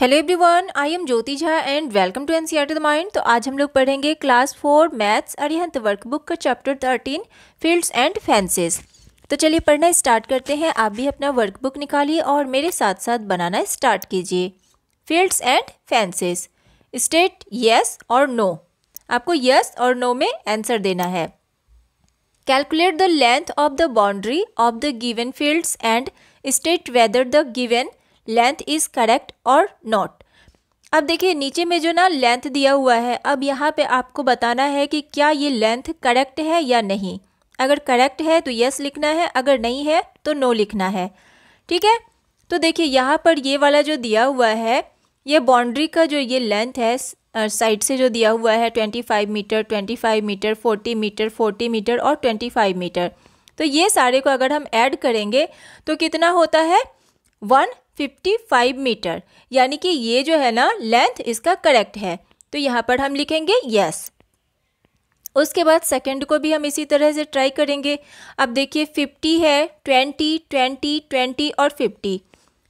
Hello everyone, I am Jyoti Jha and welcome to NCERT the mind. तो आज हम लोग पढ़ेंगे क्लास 4 मैथ्स अरिहंत वर्कबुक का चैप्टर 13 फील्ड्स एंड फेंसेस। तो चलिए पढ़ना स्टार्ट करते हैं। आप भी अपना वर्कबुक निकालिए और मेरे साथ साथ बनाना स्टार्ट कीजिए। Fields and fences, state yes और नो। आपको यस और नो में आंसर देना है। Calculate the length of the boundary of the given fields and state whether the given length is correct और नॉट। अब देखिए नीचे में जो ना लेंथ दिया हुआ है, अब यहाँ पे आपको बताना है कि क्या ये लेंथ करेक्ट है या नहीं। अगर करेक्ट है तो यस लिखना है, अगर नहीं है तो नो लिखना है, ठीक है। तो देखिए यहाँ पर ये वाला जो दिया हुआ है, ये बाउंड्री का जो ये लेंथ है साइड से जो दिया हुआ है 25 मीटर, 25 मीटर, 40 मीटर, 40 मीटर और 25 मीटर, तो ये सारे को अगर हम ऐड करेंगे तो कितना होता है 155 मीटर। यानी कि ये जो है ना लेंथ इसका करेक्ट है, तो यहाँ पर हम लिखेंगे यस। उसके बाद सेकंड को भी हम इसी तरह से ट्राई करेंगे। अब देखिए 50 है, 20, 20, 20 और 50,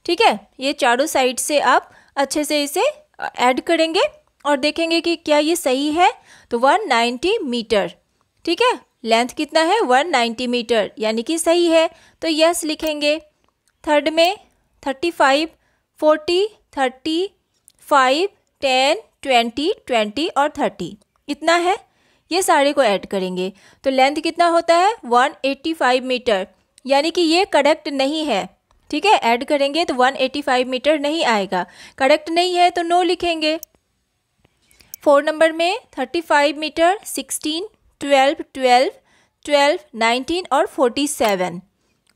ठीक है। ये चारों साइड से आप अच्छे से इसे ऐड करेंगे और देखेंगे कि क्या ये सही है, तो 190 मीटर, ठीक है। लेंथ कितना है 190 मीटर, यानी कि सही है, तो यस लिखेंगे। थर्ड में 35, 40, 30, 5, 10, 20, 20 और 30 इतना है, ये सारे को ऐड करेंगे तो लेंथ कितना होता है 185 मीटर, यानी कि ये करेक्ट नहीं है, ठीक है। ऐड करेंगे तो 185 मीटर नहीं आएगा, करेक्ट नहीं है तो नो लिखेंगे। 4 नंबर में 35 मीटर, 16, 12, 12, 12, 19 और 47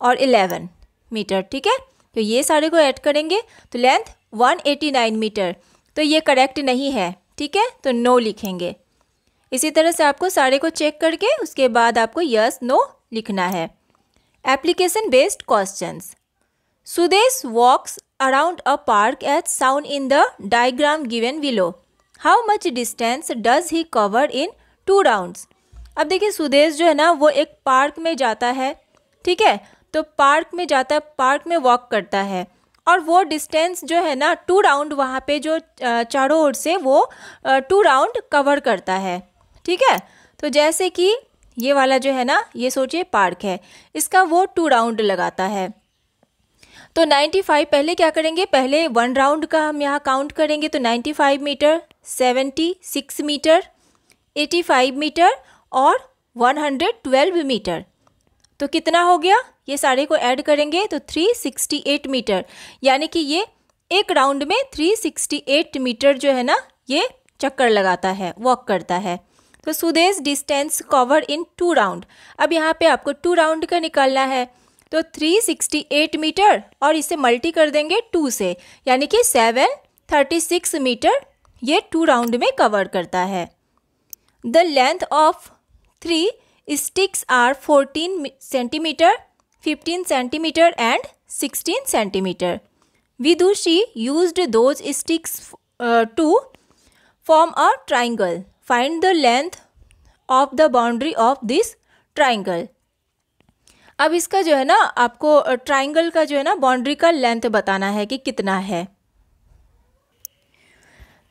और 11 मीटर, ठीक है। तो ये सारे को ऐड करेंगे तो लेंथ 189 मीटर, तो ये करेक्ट नहीं है, ठीक है, तो नो लिखेंगे। इसी तरह से आपको सारे को चेक करके उसके बाद आपको यस नो लिखना है। Application based questions. Sudesh walks around a park as sound in the diagram given below, how much distance does he cover in 2 rounds. अब देखिए सुदेश जो है ना वो एक पार्क में जाता है, ठीक है। तो पार्क में जाता है, पार्क में वॉक करता है और वो डिस्टेंस जो है ना 2 राउंड वहाँ पे जो चारों ओर से वो 2 राउंड कवर करता है, ठीक है। तो जैसे कि ये वाला जो है ना, ये सोचिए पार्क है, इसका वो 2 राउंड लगाता है। तो 95 पहले क्या करेंगे, पहले 1 राउंड का हम यहाँ काउंट करेंगे, तो 95 मीटर, 76 मीटर, 85 मीटर और 112 मीटर, तो कितना हो गया। ये सारे को ऐड करेंगे तो 368 मीटर, यानी कि ये एक राउंड में 368 मीटर जो है ना ये चक्कर लगाता है, वॉक करता है। तो Sudesh distance cover in 2 round, अब यहाँ पे आपको 2 राउंड का निकालना है, तो 368 मीटर और इसे मल्टी कर देंगे 2 से, यानी कि 736 मीटर ये 2 राउंड में कवर करता है। The length of 3 sticks are 14 centimetre, 15 centimetre and 16 centimetre. Vidushi used those sticks to form a triangle, find the length of the boundary of this triangle. अब इसका जो है ना आपको ट्राइंगल का जो है ना बाउंड्री का लेंथ बताना है कि कितना है।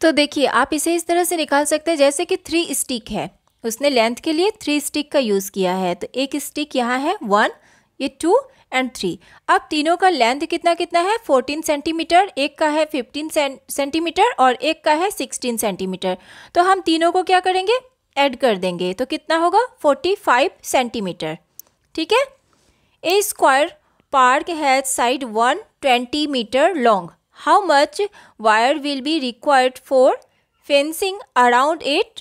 तो देखिए आप इसे इस तरह से निकाल सकते हैं, जैसे कि 3 स्टिक है, उसने लेंथ के लिए 3 स्टिक का यूज़ किया है, तो एक स्टिक यहाँ है 1, ये 2 एंड 3। अब तीनों का लेंथ कितना कितना है 14 सेंटीमीटर, एक का है 15 सेंटीमीटर और एक का है 16 सेंटीमीटर, तो हम तीनों को क्या करेंगे ऐड कर देंगे, तो कितना होगा 45 सेंटीमीटर, ठीक है। A square park has side 120 metre long, how much wire will be required for fencing around it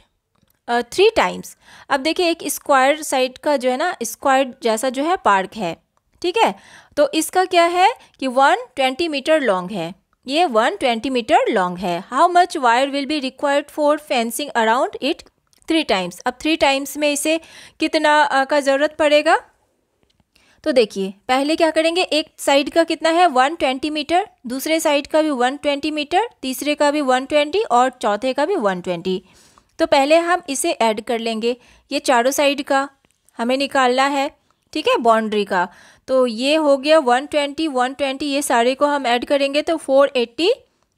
3 times. अब देखिए एक स्क्वायर साइड का जो है ना स्क्वायर जैसा जो है पार्क है, ठीक है। तो इसका क्या है कि 120 मीटर लॉन्ग है, ये 120 मीटर लॉन्ग है। How much wire will be required for fencing around it 3 times. अब 3 टाइम्स में इसे कितना का ज़रूरत पड़ेगा, तो देखिए पहले क्या करेंगे, एक साइड का कितना है 120 मीटर, दूसरे साइड का भी 120 मीटर, तीसरे का भी 120 और चौथे का भी 120। तो पहले हम इसे ऐड कर लेंगे, ये चारों साइड का हमें निकालना है, ठीक है, बाउंड्री का। तो ये हो गया 120, 120, ये सारे को हम ऐड करेंगे तो 480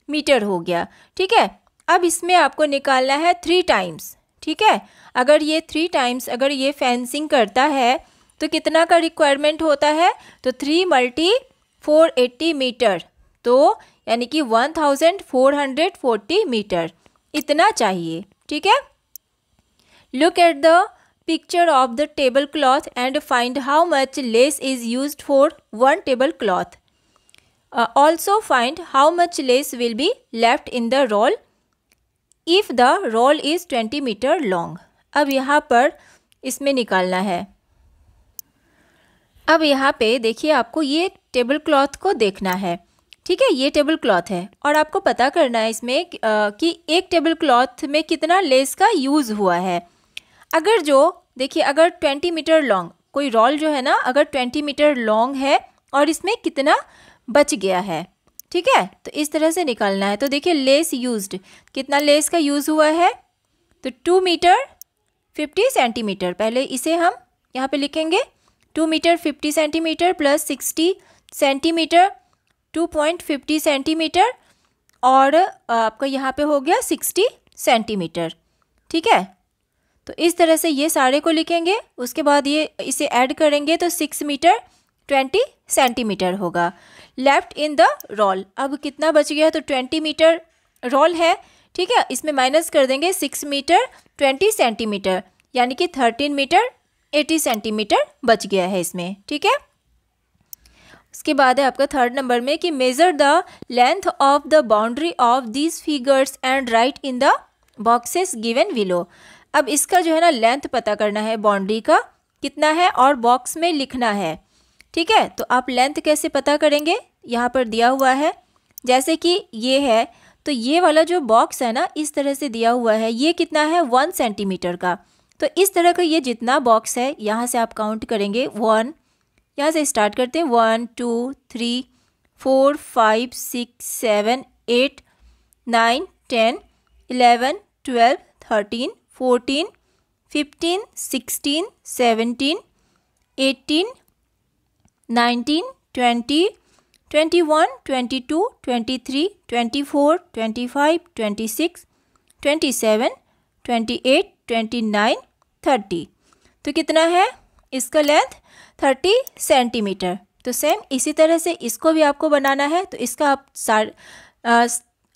मीटर हो गया। ठीक है, अब इसमें आपको निकालना है 3 टाइम्स। ठीक है, अगर ये 3 टाइम्स अगर ये फेंसिंग करता है तो कितना का रिक्वायरमेंट होता है, तो 3 × 480 मीटर, तो यानी कि 1440 मीटर इतना चाहिए। ठीक है, look at the picture of the table cloth and find how much lace is used for 1 table cloth. Also find how much lace will be left in the roll if the roll is 20 metre long. अब यहाँ पर इसमें निकालना है। अब यहाँ पे देखिए, आपको ये टेबल क्लॉथ को देखना है। ठीक है, ये टेबल क्लॉथ है और आपको पता करना है इसमें कि एक टेबल क्लॉथ में कितना लेस का यूज़ हुआ है। अगर जो देखिए, अगर 20 मीटर लॉन्ग कोई रोल जो है ना, अगर 20 मीटर लॉन्ग है और इसमें कितना बच गया है। ठीक है, तो इस तरह से निकालना है। तो देखिए लेस यूज्ड, कितना लेस का यूज़ हुआ है, तो 2 मीटर 50 सेंटीमीटर। पहले इसे हम यहाँ पे लिखेंगे 2 metre 50 centimetre plus 60 centimetre 2.50 centimetre और आपका यहाँ पे हो गया 60 सेंटीमीटर। ठीक है, तो इस तरह से ये सारे को लिखेंगे, उसके बाद ये इसे ऐड करेंगे तो 6 मीटर 20 सेंटीमीटर होगा लेफ्ट इन द रोल। अब कितना बच गया, तो 20 मीटर रोल है। ठीक है, इसमें माइनस कर देंगे 6 मीटर 20 सेंटीमीटर यानी कि 13 मीटर 80 सेंटीमीटर बच गया है इसमें। ठीक है, उसके बाद है आपका 3rd नंबर में कि measure the length of the boundary of these figures and write in the boxes given below. अब इसका जो है ना लेंथ पता करना है, बाउंड्री का कितना है और बॉक्स में लिखना है। ठीक है, तो आप लेंथ कैसे पता करेंगे, यहाँ पर दिया हुआ है, जैसे कि ये है, तो ये वाला जो बॉक्स है ना इस तरह से दिया हुआ है, ये कितना है 1 सेंटीमीटर का। तो इस तरह का ये जितना बॉक्स है यहाँ से आप काउंट करेंगे, 1 यहाँ से स्टार्ट करते हैं, 1 2 3 4 5 6 7 8 9 11 12 13 14 15 16 17 18 19 20 21 22 23 24 25 26 27 28 29 30। तो कितना है इसका लेंथ, 30 सेंटीमीटर। तो सेम इसी तरह से इसको भी आपको बनाना है। तो इसका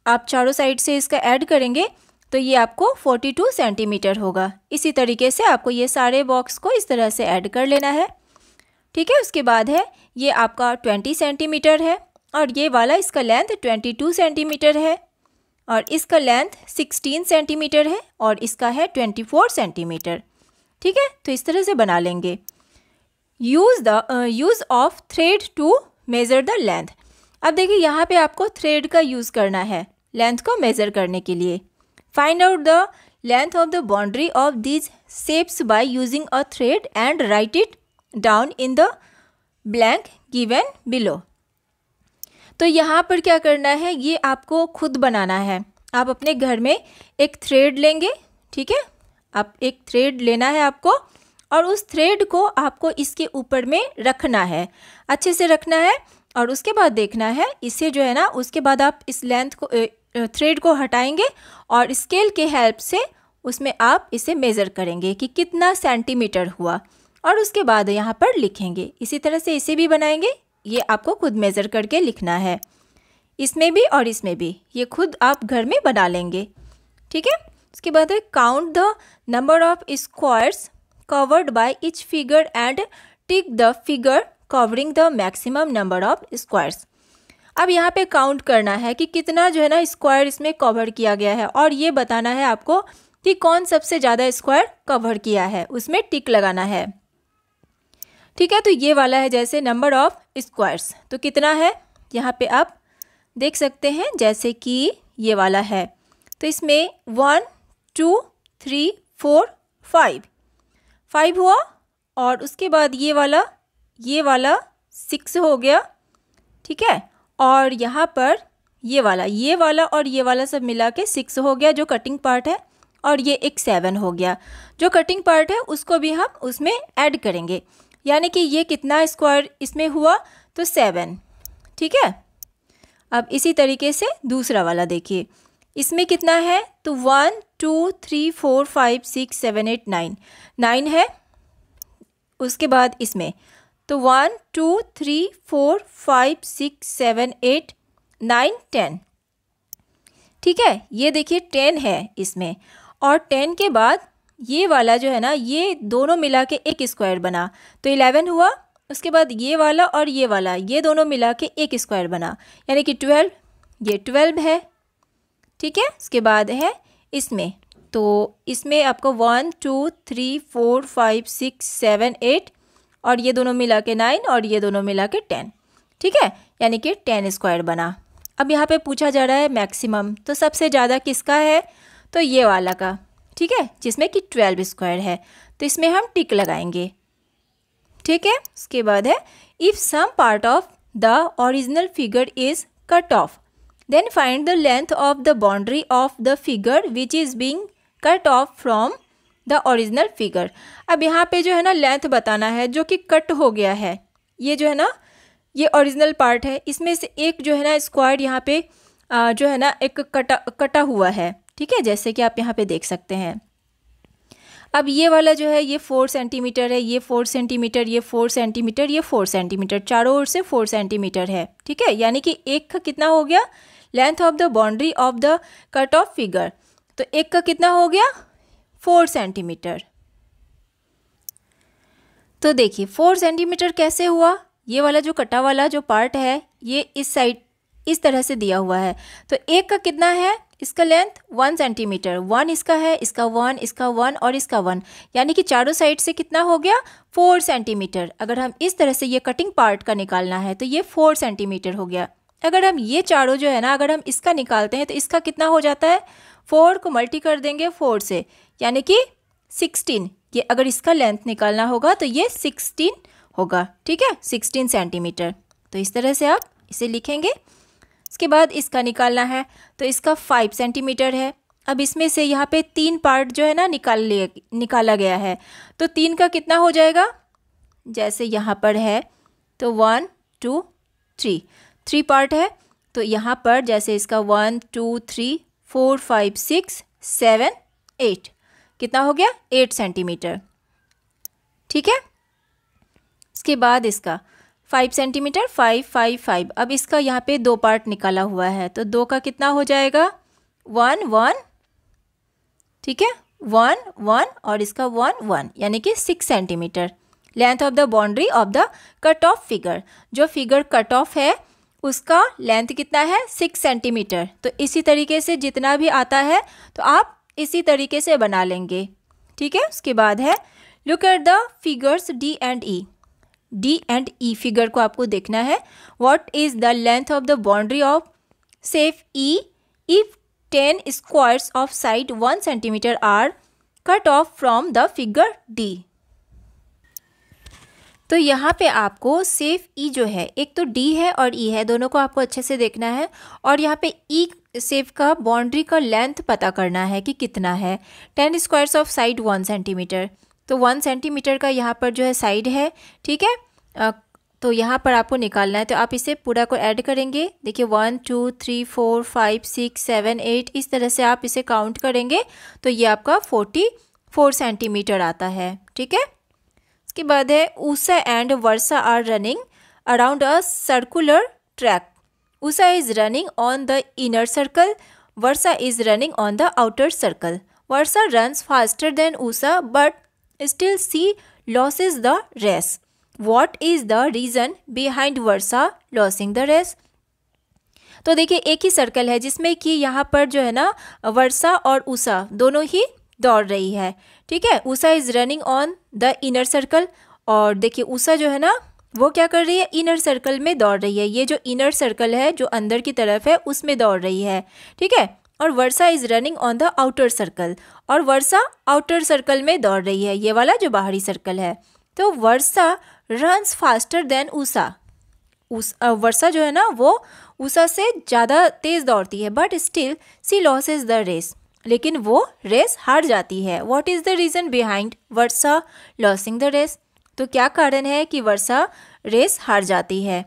आप चारों साइड से इसका ऐड करेंगे तो ये आपको 42 सेंटीमीटर होगा। इसी तरीके से आपको ये सारे बॉक्स को इस तरह से ऐड कर लेना है। ठीक है, उसके बाद है ये आपका 20 सेंटीमीटर है और ये वाला इसका लेंथ 22 सेंटीमीटर है और इसका लेंथ 16 सेंटीमीटर है और इसका है 24 सेंटीमीटर। ठीक है, तो इस तरह से बना लेंगे। Use of thread to measure the length. अब देखिए यहाँ पे आपको थ्रेड का यूज़ करना है लेंथ को मेज़र करने के लिए। Find out the length of the boundary of these shapes by using a thread and write it down in the blank given below. तो यहाँ पर क्या करना है, ये आपको खुद बनाना है। आप अपने घर में एक थ्रेड लेंगे। ठीक है, आप एक थ्रेड लेना है आपको और उस थ्रेड को आपको इसके ऊपर में रखना है, अच्छे से रखना है और उसके बाद देखना है इसे जो है ना, उसके बाद आप इस लेंथ को थ्रेड को हटाएंगे और स्केल के हेल्प से उसमें आप इसे मेज़र करेंगे कि कितना सेंटीमीटर हुआ और उसके बाद यहाँ पर लिखेंगे। इसी तरह से इसे भी बनाएंगे, ये आपको खुद मेज़र करके लिखना है, इसमें भी और इसमें भी, ये खुद आप घर में बना लेंगे। ठीक है, उसके बाद count the number of squares covered by each figure and tick the figure covering the maximum number of squares। अब यहाँ पे काउंट करना है कि कितना जो है ना स्क्वायर इसमें कवर किया गया है और ये बताना है आपको कि कौन सबसे ज़्यादा स्क्वायर कवर किया है, उसमें टिक लगाना है। ठीक है, तो ये वाला है जैसे नंबर ऑफ स्क्वायर्स, तो कितना है यहाँ पे आप देख सकते हैं, जैसे कि ये वाला है तो इसमें 1 2 3 4 5 हुआ और उसके बाद ये वाला 6 हो गया। ठीक है, और यहाँ पर ये वाला और ये वाला सब मिला के 6 हो गया जो कटिंग पार्ट है और ये एक 7 हो गया जो कटिंग पार्ट है, उसको भी हम उसमें ऐड करेंगे, यानी कि ये कितना स्क्वायर इसमें हुआ, तो 7। ठीक है, अब इसी तरीके से दूसरा वाला देखिए, इसमें कितना है तो 1 2 3 4 5 6 7 8 9, 9 है। उसके बाद इसमें तो 1 2 3 4 5 6 7 8 9 10, ठीक है। ये देखिए 10 है इसमें, और 10 के बाद ये वाला जो है ना, ये दोनों मिला के एक स्क्वायर बना तो 11 हुआ। उसके बाद ये वाला और ये वाला, ये दोनों मिला के एक स्क्वायर बना यानी कि 12, ये 12 है, ठीक है। उसके बाद है इसमें, तो इसमें आपको 1 2 3 4 5 6 7 8 और ये दोनों मिला के 9 और ये दोनों मिला के 10, ठीक है, यानी कि 10 स्क्वायर बना। अब यहाँ पे पूछा जा रहा है मैक्सिमम, तो सबसे ज़्यादा किसका है तो ये वाला का, ठीक है, जिसमें कि 12 स्क्वायर है, तो इसमें हम टिक लगाएंगे, ठीक है। उसके बाद है if some part of the original figure is cut off then find the length of the boundary of the figure which is being cut off from the original figure. अब यहाँ पे जो है ना लेंथ बताना है जो कि कट हो गया है, ये जो है ना ये ओरिजिनल पार्ट है, इसमें से एक जो है ना स्क्वायर यहाँ पे जो है ना एक कटा हुआ है, ठीक है, जैसे कि आप यहाँ पे देख सकते हैं। अब ये वाला जो है ये 4 सेंटीमीटर है, ये 4 सेंटीमीटर, ये 4 सेंटीमीटर, ये 4 सेंटीमीटर, चारों ओर से 4 सेंटीमीटर है, ठीक है, यानी कि एक का कितना हो गया length of the boundary of the cut off figure, तो एक का कितना हो गया 4 सेंटीमीटर। तो देखिए 4 सेंटीमीटर कैसे हुआ, ये वाला जो कटा वाला जो पार्ट है ये इस साइड इस तरह से दिया हुआ है, तो एक का कितना है इसका लेंथ 1 सेंटीमीटर, 1 इसका है, इसका 1, इसका 1 और इसका 1, यानी कि चारों साइड से कितना हो गया 4 सेंटीमीटर। अगर हम इस तरह से ये कटिंग पार्ट का निकालना है तो ये 4 सेंटीमीटर हो गया। अगर हम ये चारों जो है ना अगर हम इसका निकालते हैं तो इसका कितना हो जाता है, 4 को मल्टी कर देंगे 4 से यानी कि 16, ये अगर इसका लेंथ निकालना होगा तो ये 16 होगा, ठीक है, 16 सेंटीमीटर। तो इस तरह से आप इसे लिखेंगे। इसके बाद इसका निकालना है तो इसका 5 सेंटीमीटर है। अब इसमें से यहाँ पे 3 पार्ट जो है ना निकाला गया है, तो 3 का कितना हो जाएगा, जैसे यहाँ पर है तो 1 2 3, 3 पार्ट है, तो यहाँ पर जैसे इसका 1 2 3 4 5 6 7 8, कितना हो गया 8 सेंटीमीटर, ठीक है। इसके बाद इसका 5 सेंटीमीटर, 5 5 5। अब इसका यहाँ पे 2 पार्ट निकाला हुआ है, तो 2 का कितना हो जाएगा 1 1, ठीक है, 1 1 और इसका 1 1 यानी कि 6 centimetre. Length of the boundary of the cut off figure, जो फिगर कट ऑफ है उसका लेंथ कितना है 6 सेंटीमीटर। तो इसी तरीके से जितना भी आता है तो आप इसी तरीके से बना लेंगे, ठीक है। उसके बाद है look at the figures D and E, D and E figure को आपको देखना है। What is the length of the boundary of shape E if 10 squares of side 1 centimetre are cut off from the figure D. तो यहाँ पे आपको safe ई जो है, एक तो डी है और ई है, दोनों को आपको अच्छे से देखना है, और यहाँ पे ई सेफ का बाउंड्री का लेंथ पता करना है कि कितना है, 10 स्क्वायर्स ऑफ साइड 1 सेंटीमीटर, तो 1 सेंटीमीटर का यहाँ पर जो है साइड है, ठीक है, तो यहाँ पर आपको निकालना है। तो आप इसे पूरा को ऐड करेंगे, देखिए 1 2 3 4 5 6 7 8, इस तरह से आप इसे काउंट करेंगे तो ये आपका 44 सेंटीमीटर आता है, ठीक है। इसके बाद है Usha and Varsha are running around a circular track, Usha is running on the inner circle, Varsha is running on the outer circle. Varsha runs faster than Usha but still she loses the race. What is the reason behind Varsha losing the race? तो देखिए एक ही circle है जिसमें कि यहाँ पर जो है ना वर्षा और ऊषा दोनों ही दौड़ रही है, ठीक है। Usha is running on the inner circle, और देखिए ऊषा जो है ना वो क्या कर रही है, इनर सर्कल में दौड़ रही है, ये जो इनर सर्कल है जो अंदर की तरफ है उसमें दौड़ रही है, ठीक है। और Varsha is running on the outer circle, और वर्षा आउटर सर्कल में दौड़ रही है, ये वाला जो बाहरी सर्कल है। तो Varsha runs faster than Usha, Varsha जो है ना वो ऊषा से ज़्यादा तेज़ दौड़ती है, but still she loses the race, लेकिन वो रेस हार जाती है। What is the reason behind Varsha losing the race, तो क्या कारण है कि वर्षा रेस हार जाती है।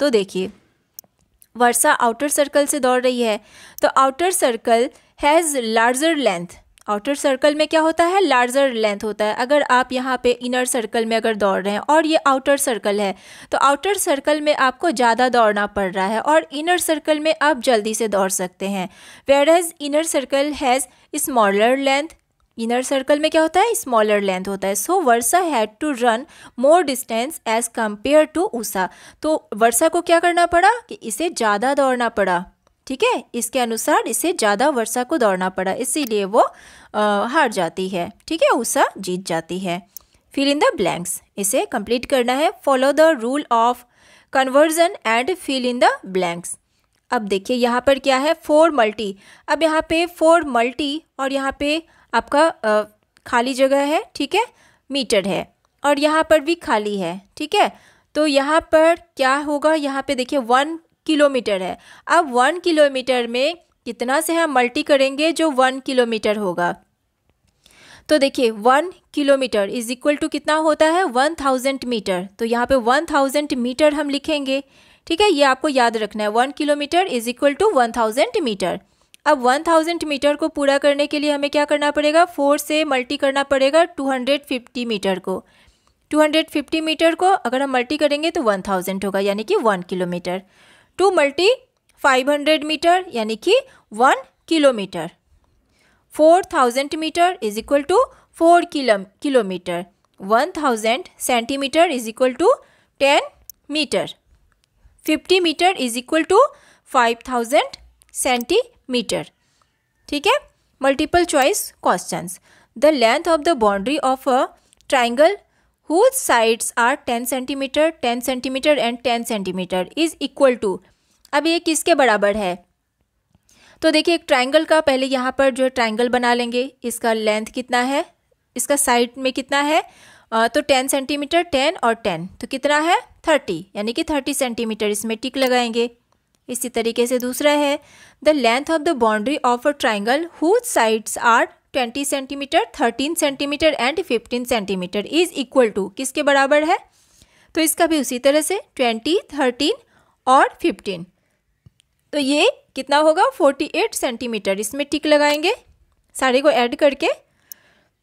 तो देखिए वर्षा आउटर सर्कल से दौड़ रही है, तो outer circle has larger length, outer circle में क्या होता है, लार्जर लेंथ होता है। अगर आप यहाँ पे इनर सर्कल में अगर दौड़ रहे हैं और ये आउटर सर्कल है, तो आउटर सर्कल में आपको ज़्यादा दौड़ना पड़ रहा है और इनर सर्कल में आप जल्दी से दौड़ सकते हैं। Whereas inner circle has smaller length, inner circle में क्या होता है, स्मॉलर लेंथ होता है। So Varsha had to run more distance as compare to Usha, तो वर्षा को क्या करना पड़ा कि इसे ज़्यादा दौड़ना पड़ा, ठीक है, इसके अनुसार इसे ज़्यादा वर्षा को दौड़ना पड़ा, इसीलिए वो हार जाती है, ठीक है, उषा जीत जाती है। फिल इन द ब्लैंक्स, इसे कंप्लीट करना है। Follow the rule of conversion and fill in the blanks. अब देखिए यहाँ पर क्या है, फोर मल्टी, अब यहाँ पे फोर मल्टी और यहाँ पे आपका खाली जगह है, ठीक है, मीटर है, और यहाँ पर भी खाली है, ठीक है। तो यहाँ पर क्या होगा, यहाँ पे देखिए 1 किलोमीटर है। अब 1 किलोमीटर में कितना से हम मल्टी करेंगे जो 1 किलोमीटर होगा, तो देखिए 1 किलोमीटर इज इक्वल टू कितना होता है, 1000 मीटर, तो यहाँ पे 1000 मीटर हम लिखेंगे, ठीक है, ये आपको याद रखना है। 1 kilometre is equal to 1000 metre. अब 1000 मीटर को पूरा करने के लिए हमें क्या करना पड़ेगा, 4 से मल्टी करना पड़ेगा 250 मीटर को, 250 मीटर को अगर हम मल्टी करेंगे तो 1000 होगा, यानी कि 1 किलोमीटर। 2 मल्टी 500 मीटर यानी कि 1 kilometre. 4000 metre is equal to 4 kilometre. 1000 centimetre is equal to 10 metre. 50 metre is equal to 5000 centimetre, ठीक है। Multiple choice questions. The length of the boundary of a triangle whose sides are 10 centimeter, 10 centimeter and 10 centimeter is equal to, अब ये किसके बराबर है, तो देखिए एक ट्राइंगल का पहले यहाँ पर जो ट्राइंगल बना लेंगे, इसका लेंथ कितना है, इसका साइड में कितना है, तो 10 सेंटीमीटर, 10 और 10 तो कितना है 30, यानी कि 30 सेंटीमीटर, इसमें टिक लगाएंगे। इसी तरीके से दूसरा है the length of the boundary of a triangle whose sides are 20 centimetre, 13 centimetre and 15 centimetre is equal to, किसके बराबर है, तो इसका भी उसी तरह से 20, 13 और 15, तो ये कितना होगा 48 सेंटीमीटर, इसमें टिक लगाएंगे सारे को ऐड करके।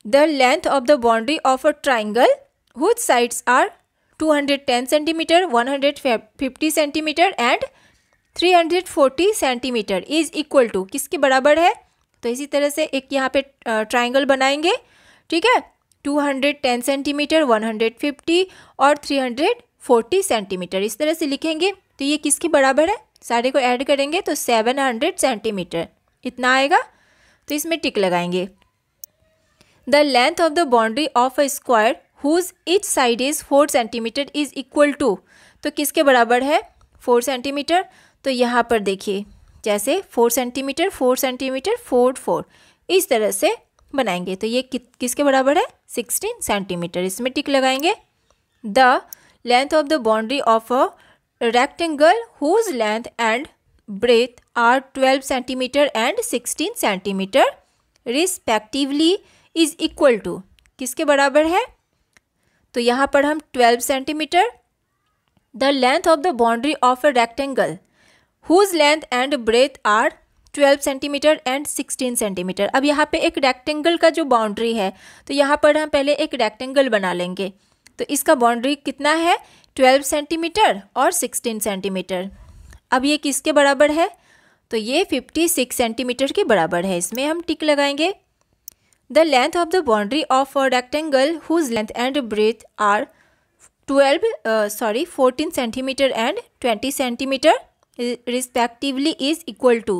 The length of the boundary of a triangle whose sides are 210 centimetre, 150 centimetre and 340 centimetre is equal to, किसके बराबर है, तो इसी तरह से एक यहाँ पे ट्राइंगल बनाएंगे, ठीक है, 210 सेंटीमीटर, 150 और 340 सेंटीमीटर इस तरह से लिखेंगे। तो ये किसके बराबर है, सारे को ऐड करेंगे तो 700 सेंटीमीटर इतना आएगा, तो इसमें टिक लगाएंगे। The length of the boundary of a square whose each side is 4 centimetre is equal to, तो किसके बराबर है 4 सेंटीमीटर, तो यहाँ पर देखिए जैसे 4 सेंटीमीटर, 4, 4 इस तरह से बनाएंगे, तो ये किसके बराबर है 16 सेंटीमीटर, इसमें टिक लगाएंगे। The length of the boundary of a rectangle whose length and breadth are 12 centimetre and 16 centimetre respectively is equal to, किसके बराबर है, तो यहाँ पर हम 12 centimetre. The length of the boundary of a rectangle whose length and breadth are 12 centimetre and 16 centimetre. अब यहाँ पे एक रेक्टेंगल का जो बाउंड्री है, तो यहाँ पर हम पहले एक रेक्टेंगल बना लेंगे, तो इसका बाउंड्री कितना है 12 सेंटीमीटर और 16 सेंटीमीटर। अब ये किसके बराबर है, तो ये 56 सेंटीमीटर के बराबर है, इसमें हम टिक लगाएंगे। The length of the boundary of a rectangle whose length and breadth are 14 centimetre and 20 centimetre respectively is equal to,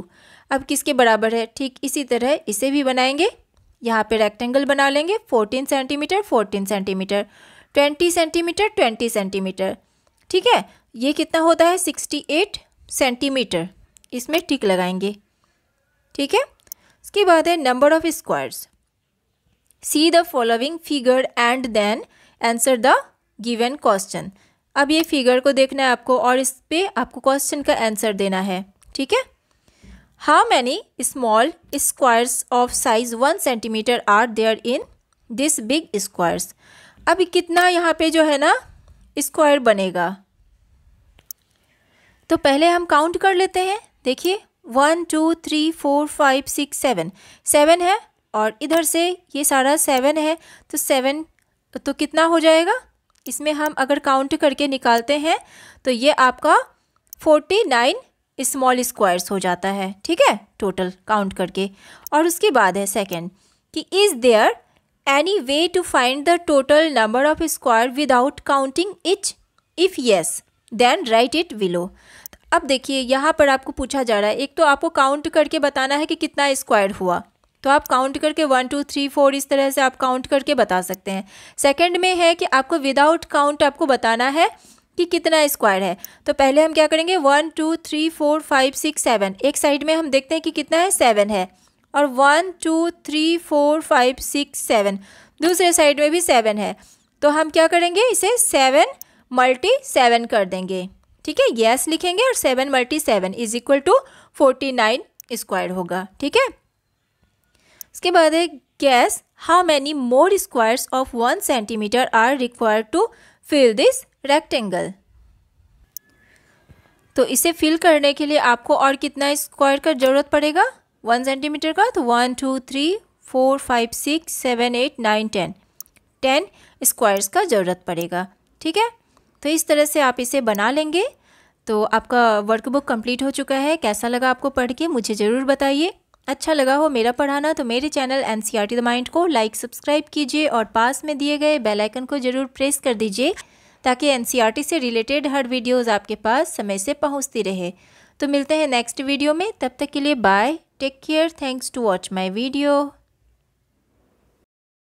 अब किसके बराबर है, ठीक इसी तरह इसे भी बनाएंगे। यहाँ पे रेक्टेंगल बना लेंगे 14 सेंटीमीटर, 14 सेंटीमीटर, 20 सेंटीमीटर, 20 सेंटीमीटर, ठीक है, ये कितना होता है 68 सेंटीमीटर, इसमें टिक लगाएंगे, ठीक है। इसके बाद है number of squares. See the following figure and then answer the given question. अब ये फिगर को देखना है आपको और इस पर आपको क्वेश्चन का आंसर देना है, ठीक है। How many small squares of size 1 centimetre are there in this big squares, अब कितना यहाँ पे जो है ना स्क्वायर बनेगा, तो पहले हम काउंट कर लेते हैं। देखिए 1 2 3 4 5 6 7, 7 है और इधर से ये सारा 7 है तो 7 तो कितना हो जाएगा, इसमें हम अगर काउंट करके निकालते हैं तो ये आपका 49 स्मॉल स्क्वायर्स हो जाता है। ठीक है, टोटल काउंट करके। और उसके बाद है सेकंड कि is there any way to find the total number of square without counting each, if yes then write it below. अब देखिए यहाँ पर आपको पूछा जा रहा है, एक तो आपको काउंट करके बताना है कि कितना स्क्वायर हुआ, तो आप काउंट करके 1 2 3 4 इस तरह से आप काउंट करके बता सकते हैं। सेकंड में है कि आपको विदाउट काउंट आपको बताना है कि कितना स्क्वायर है। तो पहले हम क्या करेंगे 1 2 3 4 5 6 7, एक साइड में हम देखते हैं कि कितना है, 7 है, और 1 2 3 4 5 6 7 दूसरे साइड में भी 7 है, तो हम क्या करेंगे इसे 7 × 7 कर देंगे। ठीक है, यस लिखेंगे और 7 × 7 इज इक्वल टू 49 स्क्वायर होगा। ठीक है, इसके बाद है guess how many more squares of 1 centimetre are required to fill this rectangle. तो इसे फिल करने के लिए आपको और कितना स्क्वायर का जरूरत पड़ेगा 1 सेंटीमीटर का, तो 1 2 3 4 5 6 7 8 9 10 स्क्वायर्स का जरूरत पड़ेगा। ठीक है, तो इस तरह से आप इसे बना लेंगे। तो आपका वर्कबुक कंप्लीट हो चुका है। कैसा लगा आपको पढ़ के मुझे ज़रूर बताइए। अच्छा लगा हो मेरा पढ़ाना तो मेरे चैनल NCERT द माइंड को लाइक सब्सक्राइब कीजिए और पास में दिए गए बेल आइकन को ज़रूर प्रेस कर दीजिए ताकि NCERT से रिलेटेड हर वीडियोज़ आपके पास समय से पहुँचती रहे। तो मिलते हैं नेक्स्ट वीडियो में, तब तक के लिए bye, take care, thanks to watch my video.